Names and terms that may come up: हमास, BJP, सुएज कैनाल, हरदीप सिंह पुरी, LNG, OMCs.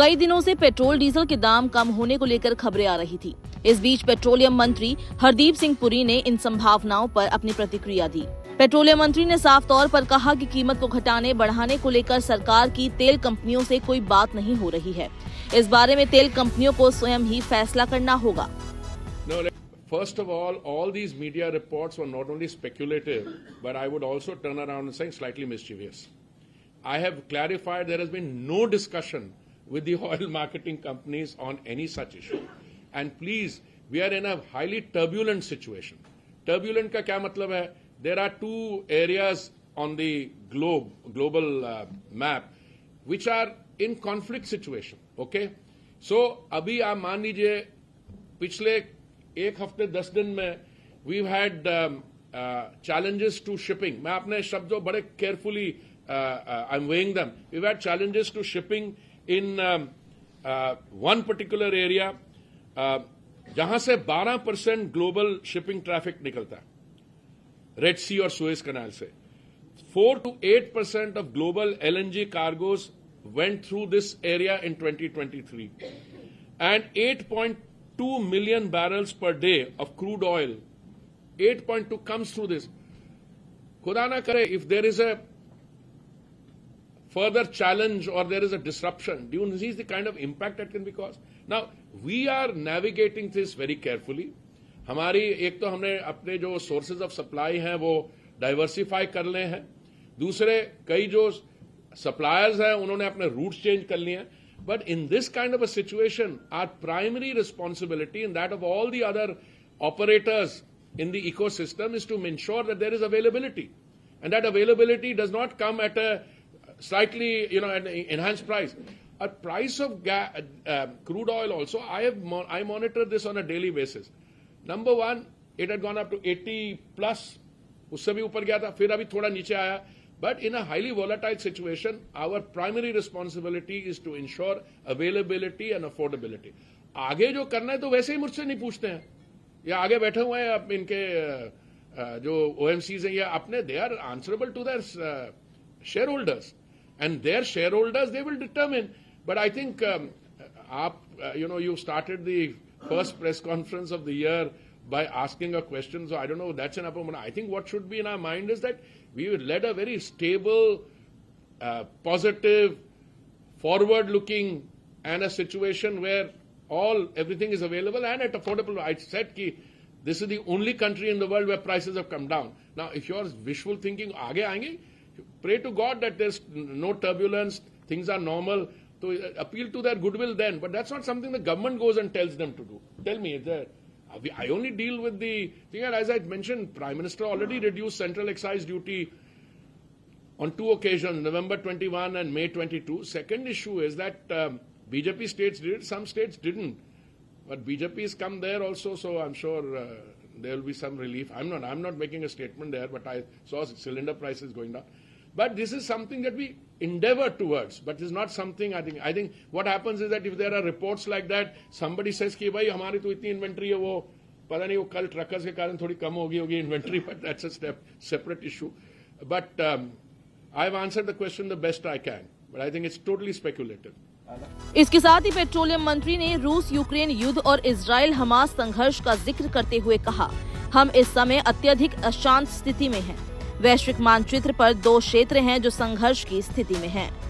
कई दिनों से पेट्रोल डीजल के दाम कम होने को लेकर खबरें आ रही थी। इस बीच पेट्रोलियम मंत्री हरदीप सिंह पुरी ने इन संभावनाओं पर अपनी प्रतिक्रिया दी। पेट्रोलियम मंत्री ने साफ तौर पर कहा कि कीमत को घटाने बढ़ाने को लेकर सरकार की तेल कंपनियों से कोई बात नहीं हो रही है। इस बारे में तेल कंपनियों को स्वयं ही फैसला करना होगा। First of all these media reports were not only speculative, but I would also turn around and say slightly mischievous. I have clarified there has been no discussion with the oil marketing companies on any such issue. And please, we are in a highly turbulent situation. Turbulent ka kya matlab hai? There are two areas on the global map, which are in conflict situation. Okay? So, abhi aap maan lijiye, pichle एक हफ्ते 10 दिन में we had challenges to shipping. मैं अपने शब्दों बड़े carefully I am weighing them. We had challenges to shipping in one particular area जहां से 12% ग्लोबल शिपिंग ट्रैफिक निकलता है, रेड सी और सुएज कैनाल से। 4 to 8% of global LNG cargoes went through this area in 2023 and 8.2 million barrels per day of crude oil, 8.2 comes through this. Khuda na kare, if there is a further challenge or there is a disruption, do you see the kind of impact that can be caused? Now, we are navigating this very carefully. Hamari ek to humne apne jo sources of supply hain wo diversify kar le hain. Dusre kai jo suppliers hain unhone apne routes change kar liye hain. But in this kind of a situation, our primary responsibility and that of all the other operators in the ecosystem is to ensure that there is availability. And that availability does not come at a slightly, an enhanced price. A price of crude oil also, I monitor this on a daily basis. Number one, it had gone up to 80 plus. Usse bhi upar gaya tha, phir abhi thoda niche aaya. But in a highly volatile situation, our primary responsibility is to ensure availability and affordability. आगे जो करना है तो वैसे ही मुझसे नहीं पूछते हैं, या आगे बैठे हुए हैं अब इनके जो OMCs हैं या अपने, they are answerable to their shareholders and their shareholders they will determine. But I think you started the first press conference of the year by asking a question, so I don't know, that's an upper moment. I think what should be in our mind is that we would lead a very stable, positive, forward-looking, and a situation where everything is available and at affordable. I said ki this is the only country in the world where prices have come down. Now, if you're wishful thinking, aage aayenge, pray to God that there's no turbulence, things are normal. So appeal to their goodwill then, but that's not something the government goes and tells them to do. Tell me, is there? I only deal with the thing, and as I mentioned, Prime Minister already reduced central excise duty on 2 occasions, November 21 and May 22. Second issue is that BJP states did it, some states didn't. But BJP has come there also, so I'm sure there will be some relief. I'm not making a statement there, but I saw cylinder prices going down. But this is something that we endeavor towards, but it's not something I think what happens is that if there are reports like that, somebody says ki bhai hamari to itni inventory hai wo pata nahi wo kal truckers ke karan thodi kam hogi inventory, but that's a separate issue. But I've answered the question the best I can, but I think it's totally speculative. इसके साथ ही petroleum मंत्री ने रूस Ukraine युद्ध और Israel हमास संघर्ष का जिक्र करते हुए कहा, हम इस समय अत्यधिक अशांत स्थिति में हैं। वैश्विक मानचित्र पर 2 क्षेत्र हैं जो संघर्ष की स्थिति में हैं।